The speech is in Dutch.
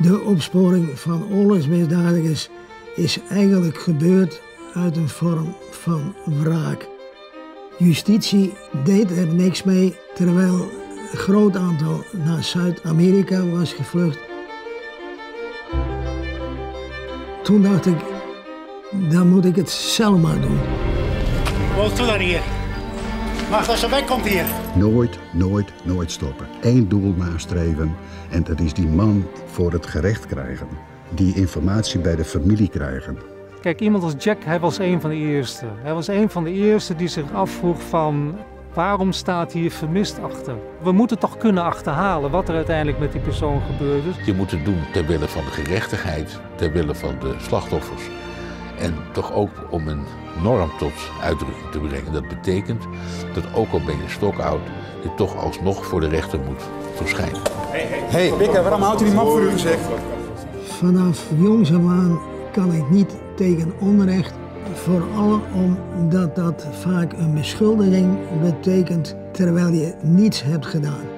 De opsporing van oorlogsmisdadigers is eigenlijk gebeurd uit een vorm van wraak. Justitie deed er niks mee, terwijl een groot aantal naar Zuid-Amerika was gevlucht. Toen dacht ik, dan moet ik het zelf maar doen. Wat doe je hier? Wacht als je wegkomt hier. Nooit, nooit, nooit stoppen. Eén doel nastreven en dat is die man voor het gerecht krijgen. Die informatie bij de familie krijgen. Kijk, iemand als Jack, hij was een van de eerste. Hij was een van de eerste die zich afvroeg van waarom staat hier vermist achter? We moeten toch kunnen achterhalen wat er uiteindelijk met die persoon gebeurd is. Je moet het doen ter wille van de gerechtigheid, ter wille van de slachtoffers. En toch ook om een norm tot uitdrukking te brengen. Dat betekent dat ook al ben je stokoud, je toch alsnog voor de rechter moet verschijnen. Hey, Bikke, waarom houdt u die map voor u gezegd? Vanaf jongs af aan kan ik niet tegen onrecht. Vooral omdat dat vaak een beschuldiging betekent terwijl je niets hebt gedaan.